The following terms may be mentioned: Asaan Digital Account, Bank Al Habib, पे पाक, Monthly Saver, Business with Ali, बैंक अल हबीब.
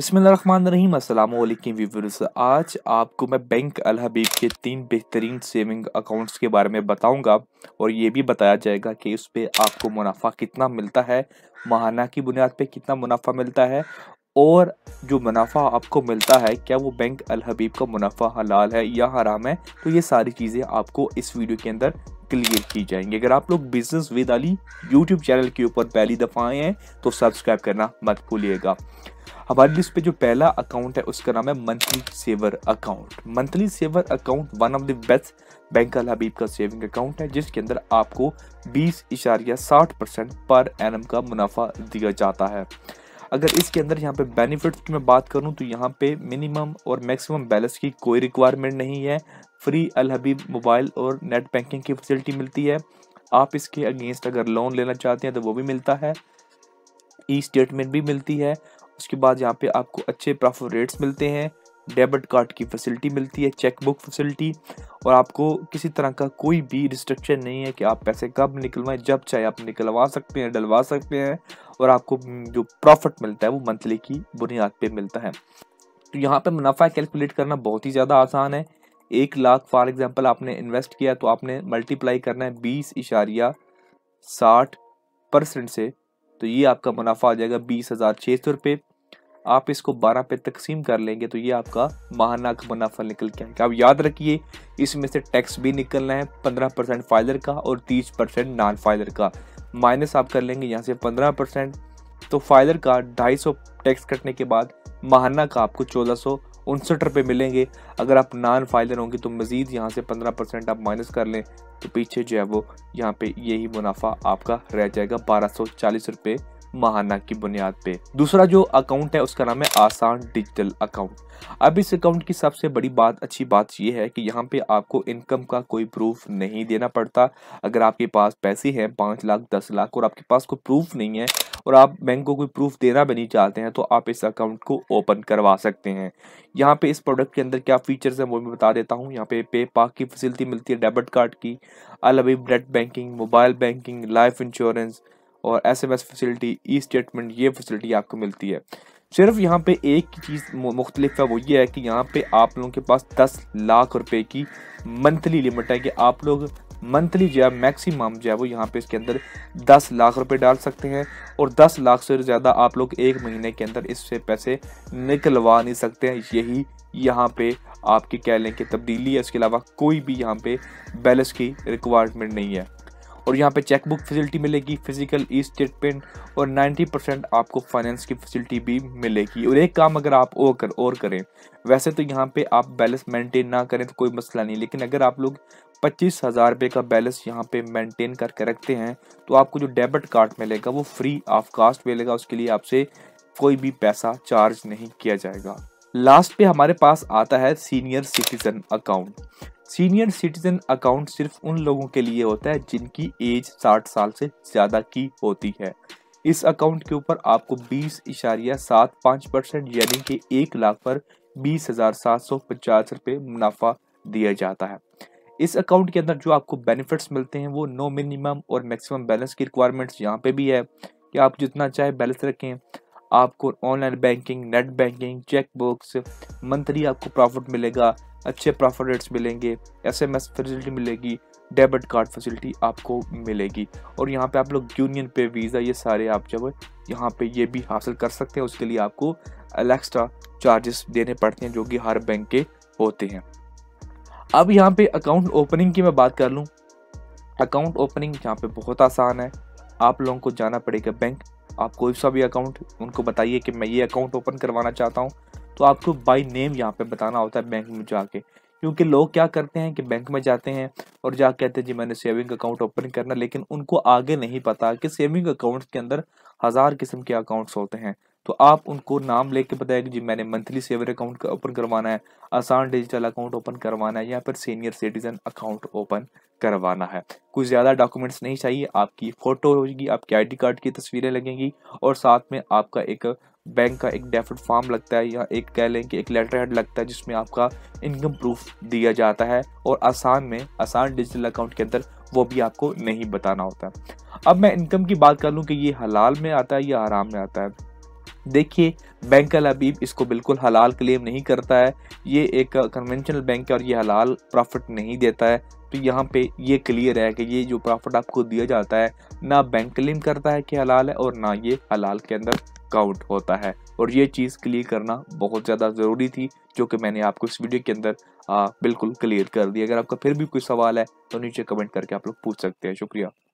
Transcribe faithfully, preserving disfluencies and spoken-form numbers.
बिस्मिल्लाहिर्रहमानिर्रहीम अस्सलाम वालेकुम व्यूअर्स। आज आपको मैं बैंक अल हबीब के तीन बेहतरीन सेविंग अकाउंट्स के बारे में बताऊंगा और ये भी बताया जाएगा कि उस पर आपको मुनाफा कितना मिलता है, माहाना की बुनियाद पे कितना मुनाफा मिलता है और जो मुनाफा आपको मिलता है क्या वो बैंक अल हबीब का मुनाफा हलाल है या हराम है। तो ये सारी चीज़ें आपको इस वीडियो के अंदर क्लियर की जाएंगी। अगर आप लोग business with Ali YouTube channel के ऊपर पहली दफ़ा आए हैं तो सब्सक्राइब करना मत भूलिएगा। हमारी लिस्ट पे जो पहला अकाउंट है उसका नाम है monthly saver account. Monthly saver account one of the best बैंक अल हबीब का सेविंग अकाउंट है जिसके अंदर आपको बीस इशारिया साठ परसेंट पर एनम का मुनाफा दिया जाता है। अगर इसके अंदर यहाँ पे बेनिफिट्स की मैं बात करूँ तो यहाँ पे मिनिमम और मैक्सिमम बैलेंस की कोई रिक्वायरमेंट नहीं है। फ्री अल हबीब मोबाइल और नेट बैंकिंग की फैसिलिटी मिलती है। आप इसके अगेंस्ट अगर लोन लेना चाहते हैं तो वो भी मिलता है, ई स्टेटमेंट भी मिलती है। उसके बाद यहाँ पे आपको अच्छे प्रॉफिट रेट्स मिलते हैं, डेबिट कार्ड की फैसिलिटी मिलती है, चेक बुक फैसिलिटी और आपको किसी तरह का कोई भी रिस्ट्रिक्शन नहीं है कि आप पैसे कब निकलवाएं। जब चाहे आप निकलवा सकते हैं, डलवा सकते हैं और आपको जो प्रॉफिट मिलता है वो मंथली की बुनियाद पे मिलता है। तो यहाँ पे मुनाफा कैलकुलेट करना बहुत ही ज़्यादा आसान है। एक लाख फॉर एग्जाम्पल आपने इन्वेस्ट किया तो आपने मल्टीप्लाई करना है बीस इशारिया साठ परसेंट से, तो ये आपका मुनाफा आ जाएगा बीस हज़ार छः सौ रुपये। आप इसको बारह पे तकसीम कर लेंगे तो ये आपका माहाना का मुनाफा निकल के आएगा। आप याद रखिए इसमें से टैक्स भी निकलना है, पंद्रह परसेंट फाइलर का और तीस परसेंट नॉन फाइलर का। माइनस आप कर लेंगे यहाँ से पंद्रह परसेंट तो फाइलर का ढाई सौ टैक्स कटने के बाद माहाना का आपको चौदह सौ उनसठ रुपये मिलेंगे। अगर आप नॉन फाइलर होंगे तो मज़ीद यहाँ से पंद्रह परसेंट आप माइनस कर लें तो पीछे जो है वो यहाँ पे यही मुनाफा आपका रह जाएगा बारह सौ चालीस रुपये माहाना की बुनियाद पे। दूसरा जो अकाउंट है उसका नाम है आसान डिजिटल अकाउंट। अब इस अकाउंट की सबसे बड़ी बात अच्छी बात यह है कि यहाँ पे आपको इनकम का कोई प्रूफ नहीं देना पड़ता। अगर आपके पास पैसे हैं पाँच लाख दस लाख और आपके पास कोई प्रूफ नहीं है और आप बैंक को कोई प्रूफ देना भी नहीं चाहते हैं तो आप इस अकाउंट को ओपन करवा सकते हैं। यहाँ पे इस प्रोडक्ट के अंदर क्या फीचर्स हैं वो मैं बता देता हूँ। यहाँ पे पे पाक की फैसिलिटी मिलती है, डेबिट कार्ड की, Al Habib net banking, mobile banking, life insurance और एसएमएस फैसिलिटी, ई स्टेटमेंट, ये फैसिलिटी आपको मिलती है। सिर्फ यहाँ पे एक चीज़ मुख्तलिफ है वो ये है कि यहाँ पे आप लोगों के पास दस लाख रुपए की मंथली लिमिट है कि आप लोग मंथली जो है मैक्सिमम जो है वो यहाँ पे इसके अंदर दस लाख रुपए डाल सकते हैं और दस लाख से ज़्यादा आप लोग एक महीने के अंदर इससे पैसे निकलवा नहीं सकते हैं। यही यहाँ पे आपकी कह लें कि तब्दीली है। इसके अलावा कोई भी यहाँ पे बैलेंस की रिक्वायरमेंट नहीं है और यहाँ पे चेक बुक फैसिलिटी मिलेगी, फिजिकल ई स्टेटमेंट और नब्बे परसेंट आपको फाइनेंस की फैसिलिटी भी मिलेगी। और एक काम अगर आप और कर और करें, वैसे तो यहाँ पे आप बैलेंस मेंटेन ना करें तो कोई मसला नहीं, लेकिन अगर आप लोग पच्चीस हज़ार रुपये का बैलेंस यहाँ पे मेंटेन करके रखते हैं तो आपको जो डेबिट कार्ड मिलेगा वो फ्री ऑफ कास्ट मिलेगा। उसके लिए आपसे कोई भी पैसा चार्ज नहीं किया जाएगा। लास्ट पे हमारे पास आता है senior citizen account. Senior citizen account सिर्फ उन लोगों के लिए होता है जिनकी एज साठ साल से ज़्यादा की होती है। इस अकाउंट के ऊपर आपको बीस इशारिया सात पाँच परसेंट यानी कि एक लाख पर बीस हज़ार सात सौ पचास रुपये मुनाफा दिया जाता है। इस अकाउंट के अंदर जो आपको बेनिफिट्स मिलते हैं वो नो मिनिमम और मैक्सिमम बैलेंस की रिक्वायरमेंट्स यहाँ पे भी है कि आप जितना चाहे बैलेंस रखें। आपको online banking, net banking, check books, monthly आपको प्रॉफिट मिलेगा, अच्छे प्रॉफिट रेट्स मिलेंगे, एसएमएस फैसिलिटी मिलेगी, डेबिट कार्ड फैसिलिटी आपको मिलेगी और यहाँ पे आप लोग यूनियन पे, वीज़ा, ये सारे आप जब यहाँ पे ये भी हासिल कर सकते हैं। उसके लिए आपको एक्स्ट्रा चार्जेस देने पड़ते हैं जो कि हर बैंक के होते हैं। अब यहाँ पे अकाउंट ओपनिंग की मैं बात कर लूँ। अकाउंट ओपनिंग यहाँ पे बहुत आसान है। आप लोगों को जाना पड़ेगा बैंक, आप कोई सा भी अकाउंट उनको बताइए कि मैं ये अकाउंट ओपन करवाना चाहता हूँ तो आपको बाय नेम यहाँ पे बताना होता है बैंक में जाके, क्योंकि लोग क्या करते हैं कि बैंक में जाते हैं और जा कहते हैं जी मैंने सेविंग अकाउंट ओपन करना, लेकिन उनको आगे नहीं पता कि सेविंग अकाउंट्स के अंदर हज़ार किस्म के अकाउंट्स होते हैं। तो आप उनको नाम लेके बताया कि जी मैंने मंथली सेवर अकाउंट ओपन करवाना है, आसान डिजिटल अकाउंट ओपन करवाना है या फिर सीनियर सिटीज़न अकाउंट ओपन करवाना है। कुछ ज़्यादा डॉक्यूमेंट्स नहीं चाहिए, आपकी फ़ोटो होगी, आपकी आईडी कार्ड की तस्वीरें लगेंगी और साथ में आपका एक बैंक का एक डेफिट फॉर्म लगता है या एक कह लें कि एक लेटर हेड लगता है जिसमें आपका इनकम प्रूफ दिया जाता है और आसान में आसान डिजिटल अकाउंट के अंदर वो भी आपको नहीं बताना होता है। अब मैं इनकम की बात कर लूँ कि ये हलाल में आता है या हराम में आता है। देखिए बैंक अल हबीब इसको बिल्कुल हलाल क्लेम नहीं करता है, ये एक कन्वेंशनल बैंक है और ये हलाल प्रॉफिट नहीं देता है। तो यहाँ पे ये क्लियर है कि ये जो प्रॉफिट आपको दिया जाता है ना बैंक क्लेम करता है कि हलाल है और ना ये हलाल के अंदर काउंट होता है। और ये चीज़ क्लियर करना बहुत ज़्यादा ज़रूरी थी जो कि मैंने आपको इस वीडियो के अंदर आ, बिल्कुल क्लियर कर दी। अगर आपका फिर भी कोई सवाल है तो नीचे कमेंट करके आप लोग पूछ सकते हैं। शुक्रिया।